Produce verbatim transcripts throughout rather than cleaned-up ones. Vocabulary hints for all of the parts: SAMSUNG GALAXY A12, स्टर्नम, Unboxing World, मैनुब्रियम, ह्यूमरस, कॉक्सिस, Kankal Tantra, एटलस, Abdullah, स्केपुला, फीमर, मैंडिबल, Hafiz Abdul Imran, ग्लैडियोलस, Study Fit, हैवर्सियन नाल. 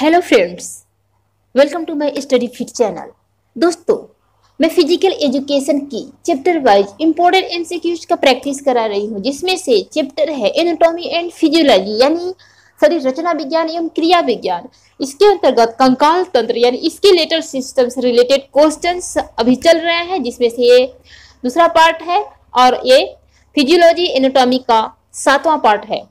Hello friends, welcome to my study fit channel. दोस्तों, मैं physical education की chapter wise important MCQs का practice करा रही हूँ, जिसमें से चैप्टर है एनाटॉमी एंड फिजियोलॉजी यानी शरीर रचना विज्ञान एवं क्रिया विज्ञान। इसके अंतर्गत कंकाल तंत्र यानी स्केलेटल सिस्टम से रिलेटेड क्वेश्चंस अभी चल रहे हैं, जिसमें से ये दूसरा पार्ट है और ये फिजियोलॉजी एनाटॉमी का सातवां पार्ट है।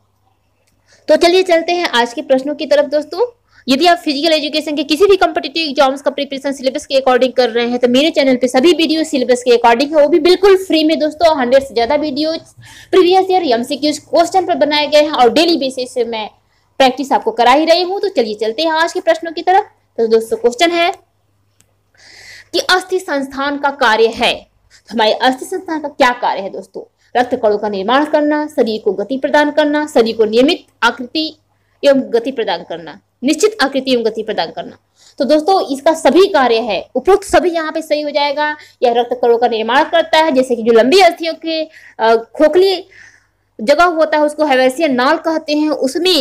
तो चलिए चलते हैं आज के प्रश्नों की तरफ। दोस्तों, यदि आप फिजिकल एजुकेशन के किसी भी कॉम्पिटिटिव एग्जाम्स का प्रिपरेशन सिलेबस के अकॉर्डिंग कर रहे हैं तो मेरे चैनल पे सभी वीडियो सिलेबस के अकॉर्डिंग है, वो भी बिल्कुल फ्री में। दोस्तों, हंड्रेड से ज्यादा video previous year MCQs question पर बनाए गए हैं और डेली बेसिस से मैं प्रैक्टिस आपको करा ही रही हूँ। तो चलिए चलते हैं आज के प्रश्नों की तरफ। तो दोस्तों, क्वेश्चन है कि अस्थि संस्थान का कार्य है। हमारे अस्थि संस्थान का क्या कार्य है दोस्तों? रक्त कणों का निर्माण करना, शरीर को गति प्रदान करना, शरीर को नियमित आकृति एवं गति प्रदान करना, निश्चित आकृति एवं गति प्रदान करना। तो दोस्तों, इसका सभी कार्य है, उपरोक्त सभी यहाँ पे सही हो जाएगा। यह रक्त कणों का निर्माण करता है, जैसे कि जो लंबी अस्थियों के खोखली जगह होता है उसको हेवेसियन नाल कहते हैं, उसमें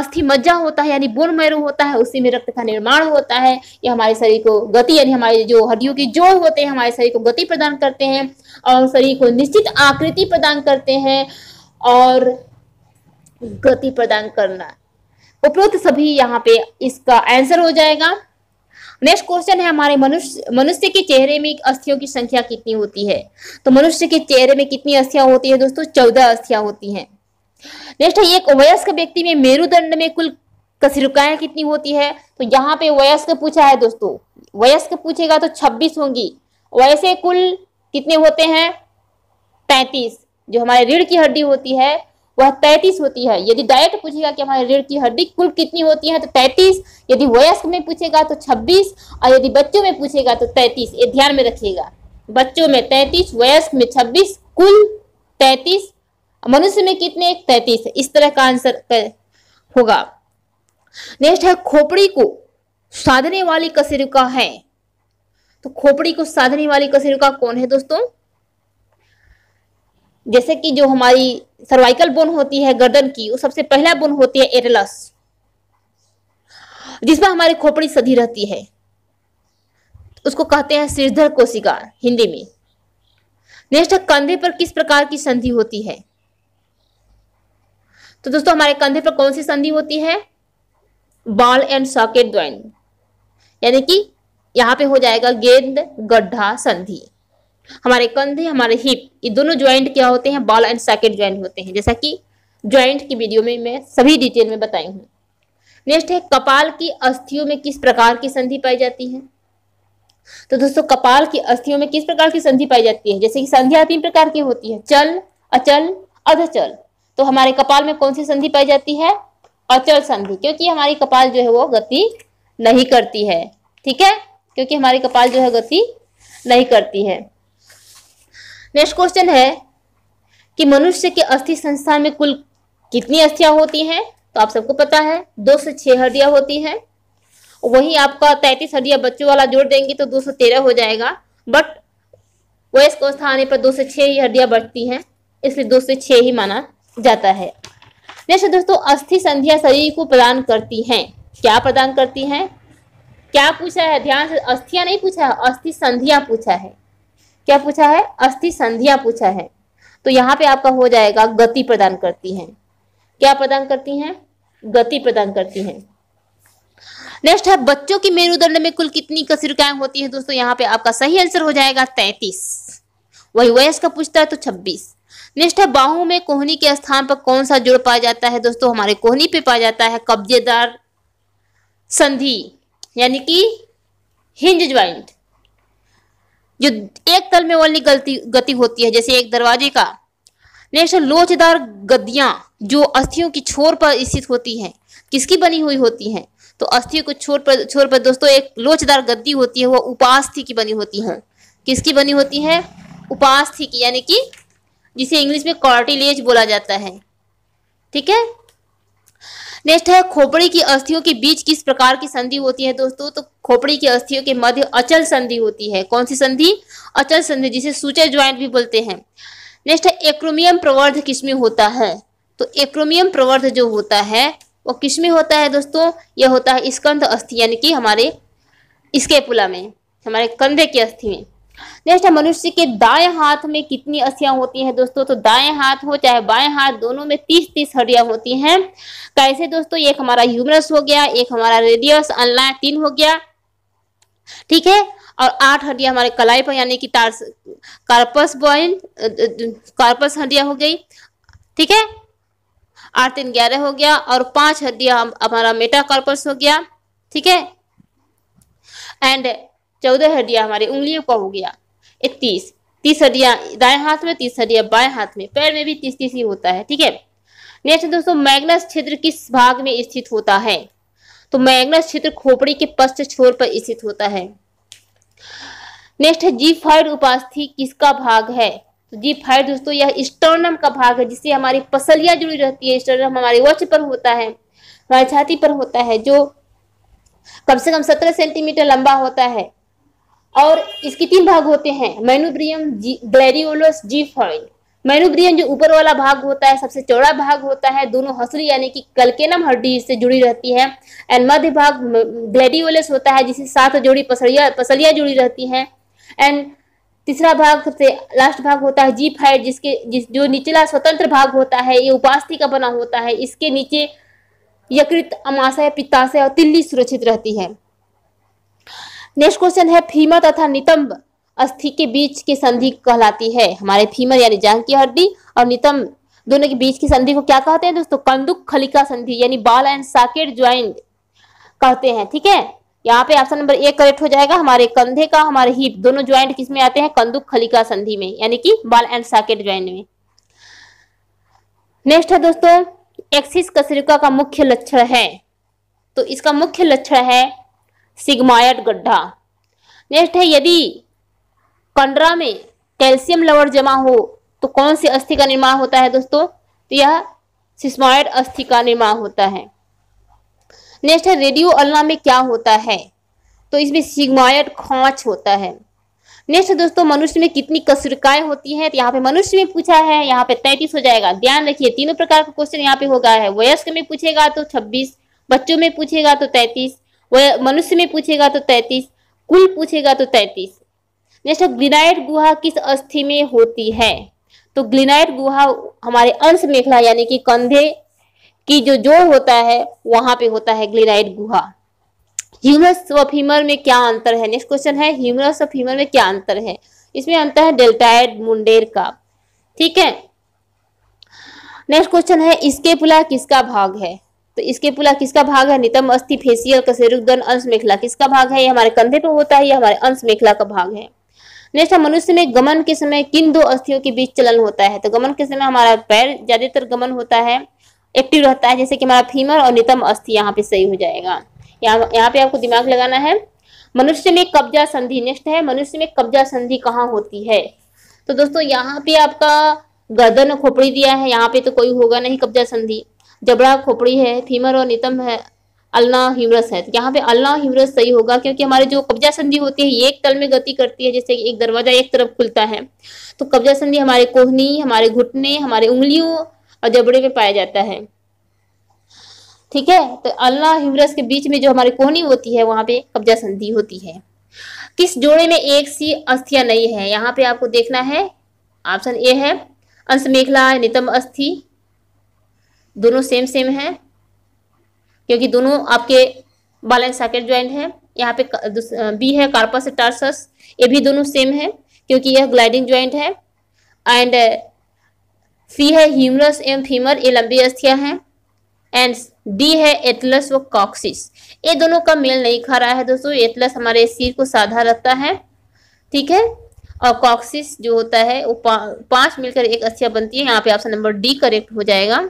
अस्थि मज्जा होता है यानी बोन मैरो होता है, उसी में रक्त का निर्माण होता है। ये हमारे शरीर को गति यानी हमारे जो हड्डियों के जोड़ होते हैं हमारे शरीर को गति प्रदान करते हैं और शरीर को निश्चित आकृति प्रदान करते हैं और गति प्रदान करना, उपरोक्त सभी यहाँ पे इसका आंसर हो जाएगा। नेक्स्ट क्वेश्चन है हमारे मनुष्य मनुष्य के चेहरे में अस्थियों की संख्या कितनी होती है? तो मनुष्य के चेहरे में कितनी अस्थियां होती है दोस्तों? चौदह अस्थियां होती हैं। नेक्स्ट है एक वयस्क व्यक्ति में मेरुदंड में कुल कशेरुकाएं कितनी होती है? तो यहाँ पे वयस्क पूछा है दोस्तों, वयस्क पूछेगा तो छब्बीस होंगी। वैसे कुल कितने होते हैं? पैंतीस। जो हमारे रीढ़ की हड्डी होती है वह तैंतीस होती है। यदि डायरेक्ट पूछेगा कि हमारे रीढ़ की हड्डी कुल कितनी होती है तो तैंतीस, यदि वयस्क में पूछेगा तो छब्बीस और यदि बच्चों में पूछेगा तो तैंतीस। ये ध्यान में रखिएगा, बच्चों में तैंतीस, वयस्क में छब्बीस, कुल तैंतीस, मनुष्य में कितने? तैंतीस। इस तरह का आंसर होगा। नेक्स्ट है खोपड़ी को साधने वाली कशेरुका है। तो खोपड़ी को साधने वाली कशेरुका कौन है दोस्तों? जैसे कि जो हमारी सर्वाइकल बोन होती है गर्दन की, वो सबसे पहला बोन होती है एरेलस, जिसमें हमारी खोपड़ी सधी रहती है, उसको कहते हैं शीर्धर कोशिका हिंदी में। नेक्स्ट है कंधे पर किस प्रकार की संधि होती है? तो दोस्तों, हमारे कंधे पर कौन सी संधि होती है? बॉल एंड सॉकेट ज्वाइन यानी कि यहाँ पे हो जाएगा गेंद गड्ढा संधि। हमारे कंधे, हमारे हिप, ये दोनों ज्वाइंट क्या होते हैं? बॉल एंड सॉकेट ज्वाइंट होते हैं, जैसा कि ज्वाइंट की वीडियो में मैं सभी डिटेल में बताई हूँ। नेक्स्ट है कपाल की अस्थियों में किस प्रकार की संधि पाई जाती है? तो दोस्तों, कपाल की अस्थियों में किस प्रकार की संधि पाई जाती है? जैसे कि संधियां तीन प्रकार की होती है, चल, अचल, अधचल। तो हमारे कपाल में कौन सी संधि पाई जाती है? अचल संधि, क्योंकि हमारी कपाल जो है वो गति नहीं करती है। ठीक है, क्योंकि हमारी कपाल जो है गति नहीं करती है। नेक्स्ट क्वेश्चन है कि मनुष्य के अस्थि संस्थान में कुल कितनी अस्थियां होती हैं? तो आप सबको पता है दो से छह हड्डियां होती हैं। वही आपका तैंतीस हड्डियां बच्चों वाला जोड़ देंगे तो दो सौ तेरह हो जाएगा, बट वयस्क अवस्था आने पर दो से छह ही हड्डियां बढ़ती हैं, इसलिए दो से छह ही माना जाता है। नेक्स्ट दोस्तों, अस्थि संधियां शरीर को प्रदान करती हैं। क्या प्रदान करती हैं? क्या पूछा है? ध्यान से, अस्थियां नहीं पूछा है, अस्थि संधियां पूछा है। क्या पूछा है? अस्थि संधियां पूछा है। तो यहाँ पे आपका हो जाएगा गति प्रदान करती हैं। क्या प्रदान करती हैं? गति प्रदान करती हैं। नेक्स्ट है बच्चों की मेरुदंड में कुल कितनी कशेरुकाएं होती हैं? दोस्तों, यहाँ पे आपका सही आंसर हो जाएगा तैंतीस। वही वयस्क का पूछता है तो छब्बीस। नेक्स्ट है बाहू में कोहनी के स्थान पर कौन सा जोड़ पाया जाता है? दोस्तों, हमारे कोहनी पे पाया जाता है कब्जेदार संधि यानी कि हिंज ज्वाइंट, जो एक तल में वाली गलती गति होती है जैसे एक दरवाजे का। नेक्स्ट लोचदार गद्दियां जो अस्थियों की छोर पर स्थित होती हैं, किसकी बनी हुई होती हैं? तो अस्थियों को छोर पर छोर पर दोस्तों एक लोचदार गद्दी होती है, वह उपास्थि की बनी होती है। किसकी बनी होती है? उपास्थि की, यानी कि जिसे इंग्लिश में कार्टिलेज बोला जाता है। ठीक है। नेक्स्ट है खोपड़ी की अस्थियों के बीच किस प्रकार की संधि होती है? दोस्तों, तो खोपड़ी की अस्थियों के मध्य अचल संधि होती है। कौन सी संधि? अचल संधि, जिसे सूचर ज्वाइंट भी बोलते हैं। नेक्स्ट है एक्रोमियम प्रवर्ध किसमें होता है? तो एक्रोमियम प्रवर्ध जो होता है वो किस में होता है दोस्तों, यह होता है स्कंध अस्थि, यानी कि हमारे स्केपुला में, हमारे कंधे की अस्थि में। नेक्स्ट है मनुष्य के दाएं हाथ में कितनी अस्थियां होती हैं दोस्तों, तो दाएं हाथ हो चाहे बाएं हाथ दोनों में तीस तीस हड्डियां होती हैं। कैसे दोस्तों, एक हमारा ह्यूमरस हो गया, एक हमारा रेडियस अनलाइन तीन हो गया, ठीक है, और आठ हड्डियां हमारे कलाई पर यानी कि टार्स कार्पस बॉइन कार्पस हड्डियां हो गई, ठीक है, आठ तीन ग्यारह हो गया, और पांच हड्डियां हमारा मेटाकार्पस हो गया, ठीक है, एंड चौदह हड्डियां हमारी उंगलियों का हो गया। तीस तीस हड्डियां दाएं हाथ में, तीस हड्डियां बाएं हाथ में, पैर में भी तीस तीस ही होता है, ठीक है। नेक्स्ट दोस्तों, मैग्नस क्षेत्र किस भाग में स्थित होता है, तो मैग्नस क्षेत्र खोपड़ी के पश्च छोर पर स्थित होता है। नेक्स्ट है जीफाइड उपास्थि किसका भाग है, तो जीफाइड दोस्तों यह स्टर्नम का भाग है, जिससे हमारी पसलियां जुड़ी रहती है। स्टर्नम हमारे वक्ष पर होता है, हमारी छाती पर होता है, जो कम से कम सत्रह सेंटीमीटर लंबा होता है, और इसके तीन भाग होते हैं, मैनुब्रियम, ग्लैडियोलस, जीफाइड। मैनुब्रियम जो ऊपर वाला भाग होता है, सबसे चौड़ा भाग होता है, दोनों हंसली यानी कि कलकेनम हड्डी से जुड़ी रहती है, एंड मध्य भाग ग्लैडियोलस होता है, जिससे सात जोड़ी पसलियां पसलियां जुड़ी रहती हैं, एंड तीसरा भाग सबसे लास्ट भाग होता है जीफाइड, जिसके जिस जो निचला स्वतंत्र भाग होता है, ये उपास्थि का बना होता है, इसके नीचे यकृत, अमाशय, पित्ताशय और तिल्ली सुरक्षित रहती है। नेक्स्ट क्वेश्चन है, फीमर तथा नितंब अस्थि के बीच की संधि कहलाती है। हमारे फीमर यानी जांघ की हड्डी और नितंब दोनों के बीच की संधि को क्या कहते हैं दोस्तों, कंदुक खलिका संधि यानी बाल एंड सॉकेट ज्वाइंट कहते हैं, ठीक है। यहाँ पे ऑप्शन नंबर एक करेक्ट हो जाएगा। हमारे कंधे का, हमारे हिप दोनों ज्वाइंट किसमें आते हैं, कंदुक खलिका संधि में, यानी कि बाल एंड सॉकेट ज्वाइंट में। नेक्स्ट है दोस्तों, एक्सिस कशेरुका का मुख्य लक्षण है, तो इसका मुख्य लक्षण है सिग्मायड गड्ढा। नेक्स्ट है, यदि कंडरा में कैल्शियम लवण जमा हो तो कौन सी अस्थि का निर्माण होता है दोस्तों, तो यह सिस्मॉइड अस्थि का निर्माण होता है। नेक्स्ट है, रेडियो अल्ना में क्या होता है, तो इसमें सिग्मायड खोंच होता है। नेक्स्ट दोस्तों, मनुष्य में कितनी कशेरुकाएं होती हैं, तो यहाँ पे मनुष्य में पूछा है, यहाँ पे तैंतीस हो जाएगा। ध्यान रखिए, तीनों प्रकार का क्वेश्चन यहाँ पे होगा है, वयस्क में पूछेगा तो छब्बीस, बच्चों में पूछेगा तो तैंतीस, वह मनुष्य में पूछेगा तो तैंतीस, कुल पूछेगा तो तैंतीस। नेक्स्ट, ग्लिनाइड गुहा किस अस्थि में होती है, तो ग्लिनाइड गुहा हमारे अंश मेखला यानी कि कंधे की जो जोड़ होता है वहां पे होता है ग्लिनाइड गुहा। ह्यूमरस व फीमर में क्या अंतर है, नेक्स्ट क्वेश्चन है, ह्यूमरस व फीमर में क्या अंतर है, इसमें अंतर है डेल्टाइड मुंडेर का, ठीक है। नेक्स्ट क्वेश्चन है, स्केपुला किसका भाग है, तो स्केपुला किसका भाग है, नितंब अस्थि, फेसियल कशेरुकगण, अंश मेखला किसका भाग है, ये हमारे कंधे पर होता है, ये हमारे अंश मेखला का भाग है। नेक्स्ट, मनुष्य में गमन के समय किन दो अस्थियों के बीच चलन होता है, तो गमन के समय हमारा पैर ज्यादातर गमन होता है, एक्टिव रहता है, जैसे कि हमारा फीमर और नितंब अस्थि यहाँ पे सही हो जाएगा। यहाँ यहाँ पे आपको दिमाग लगाना है। मनुष्य में कब्जा संधि, नेक्स्ट है, मनुष्य में कब्जा संधि कहाँ होती है, तो दोस्तों यहाँ पे आपका गर्दन खोपड़ी दिया है, यहाँ पे तो कोई होगा नहीं कब्जा संधि, जबड़ा खोपड़ी है, फीमर और नितंब है, अल्ना ह्यूमरस है, तो यहाँ पे अल्ना ह्यूमरस सही होगा, क्योंकि हमारे जो कब्जा संधि होती है ये एक तल में गति करती है, जैसे एक दरवाजा एक तरफ खुलता है, तो कब्जा संधि हमारे कोहनी, हमारे घुटने, हमारे उंगलियों और जबड़े में पाया जाता है, ठीक है। तो अल्ना ह्यूमरस के बीच में जो हमारी कोहनी होती है वहां पे कब्जा संधि होती है। किस जोड़े में एक सी अस्थियां नहीं है, यहाँ पे आपको देखना है, ऑप्शन ए है, अंश मेखला, नितंब अस्थि दोनों सेम सेम है, क्योंकि दोनों आपके बाल एंड सॉकेट ज्वाइंट है। यहाँ पे बी है, कार्पस टार्सस, ये भी दोनों सेम है, क्योंकि यह ग्लाइडिंग ज्वाइंट है, एंड सी है, ह्यूमरस एवं फीमर, ये लंबी अस्थियां हैं, एंड डी है, एटलस व कॉक्सिस, ये दोनों का मेल नहीं खा रहा है दोस्तों। एटलस हमारे सिर को साधा रखता है, ठीक है, और कॉक्सिस जो होता है वो पा, पांच मिलकर एक अस्थियां बनती है। यहाँ पे ऑप्शन नंबर डी करेक्ट हो जाएगा।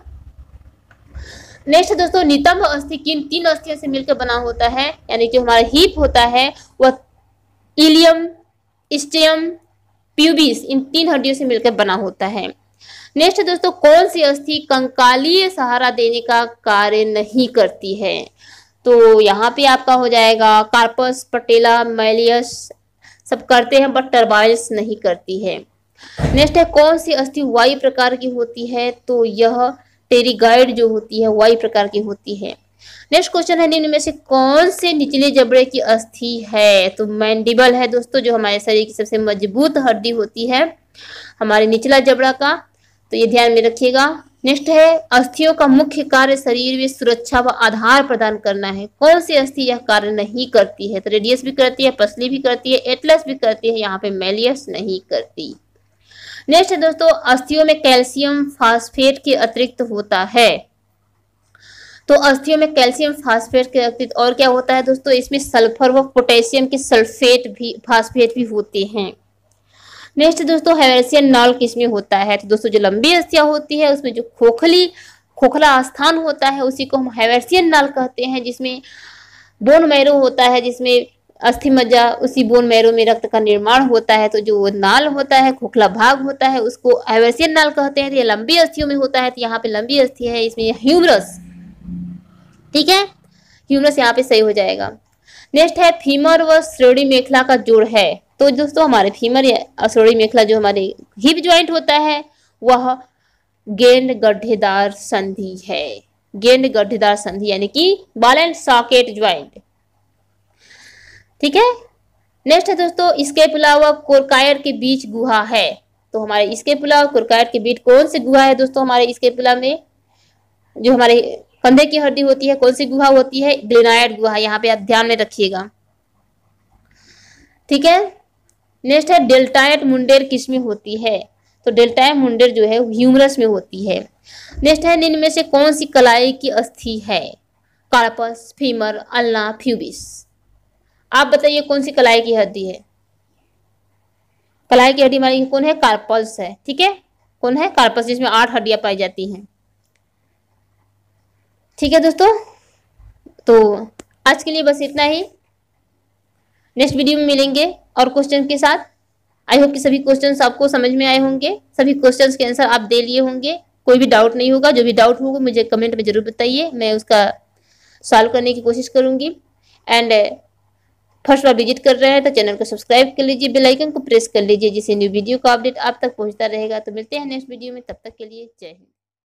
नेक्स्ट दोस्तों, नितंब अस्थि किन तीन अस्थियों से मिलकर बना होता है, यानी कि हमारा हिप होता है, वह इलियम, स्टियम, प्यूबिस, इन तीन हड्डियों से मिलकर बना होता है। नेक्स्ट दोस्तों, कौन सी अस्थि कंकालीय सहारा देने का कार्य नहीं करती है, तो यहाँ पे आपका हो जाएगा कार्पस, पटेला, मैलियस सब करते हैं, बट टर्बाइल्स नहीं करती है। नेक्स्ट है, कौन सी अस्थि वायु प्रकार की होती है, तो यह टेरी गाइड जो होती है वाई प्रकार की होती है। नेक्स्ट क्वेश्चन है निम्न में से कौन से निचले जबड़े की अस्थि है? तो मैंडिबल है दोस्तों, जो हमारे शरीर की सबसे मजबूत हड्डी होती है, हमारे निचला जबड़ा का, तो ये ध्यान में रखिएगा। नेक्स्ट है अस्थियों का मुख्य कार्य शरीर में सुरक्षा व आधार प्रदान करना है। कौन सी अस्थि यह कार्य नहीं करती है? तो रेडियस भी करती है, पसली भी करती है, एटलस भी करती है, यहाँ पे मेलियस नहीं करती। नेक्स्ट है दोस्तों अस्थियों में कैल्शियम फास्फेट के अतिरिक्त होता है, तो अस्थियों में कैल्शियम फास्फेट के अतिरिक्त और क्या होता है दोस्तों? इसमें सल्फर व पोटेशियम के सल्फेट भी फास्फेट भी होते हैं। नेक्स्ट दोस्तों हैवर्सियन नॉल किसमें होता है? तो दोस्तों जो लंबी अस्थियां होती है उसमें जो खोखली खोखला स्थान होता है उसी को हम हैवर्सियन नॉल कहते हैं, जिसमें बोन मैरो होता है, जिसमें अस्थि मज्जा उसी बोन मैरो में रक्त का निर्माण होता है, तो जो वो नाल होता है खोखला भाग होता है उसको हैवर्सियन नॉल कहते हैं। तो ये लंबी अस्थियों में होता है, तो यहाँ पे लंबी अस्थि है, इसमें ह्यूमरस, ठीक है, ह्यूमरस यहाँ पे सही हो जाएगा। नेक्स्ट है फीमर व श्रोणि मेखला का जोड़ है, तो दोस्तों हमारे फीमर या श्रोणि मेखला जो हमारे हिप ज्वाइंट होता है वह गेंद गड्ढेदार संधि है, गेंद गड्ढेदार संधि यानी कि बॉल एंड सॉकेट ज्वाइंट, ठीक है। नेक्स्ट है दोस्तों स्कैपुला व कोर्कायर के बीच गुहा है, तो हमारे स्कैपुला और कोर्कायर के बीच कौन सी गुहा है दोस्तों? हमारे स्कैपुला में जो हमारे कंधे की हड्डी होती है कौन सी गुहा होती है? ग्लेनोइड गुहा, यहाँ पे आप ध्यान में रखिएगा, ठीक है। नेक्स्ट है डेल्टाइड मुंडेर किसमें होती है? तो डेल्टाइड मुंडेर जो है ह्यूमरस में होती है। नेक्स्ट है निम्न में से कौन सी कलाई की अस्थि है? Carpus, फीमर, ulna, pubis. आप बताइए कौन सी कलाई की हड्डी है? कलाई की हड्डी हमारी कौन है? कार्पस है, ठीक है, कौन है? कार्पस, जिसमें आठ हड्डियां पाई जाती हैं, ठीक है दोस्तों। तो आज के लिए बस इतना ही, नेक्स्ट वीडियो में मिलेंगे और क्वेश्चन के साथ। आई होप कि सभी क्वेश्चंस आपको समझ में आए होंगे, सभी क्वेश्चंस के आंसर आप दे लिए होंगे, कोई भी डाउट नहीं होगा। जो भी डाउट होगा मुझे कमेंट में जरूर बताइए, मैं उसका सॉल्व करने की कोशिश करूंगी। एंड फर्स्ट बार विजिट कर रहे हैं तो चैनल को सब्सक्राइब कर लीजिए, बेल आइकन को प्रेस कर लीजिए, जिससे न्यू वीडियो का अपडेट आप तक पहुँचता रहेगा। तो मिलते हैं नेक्स्ट वीडियो में, तब तक के लिए जय हिंद।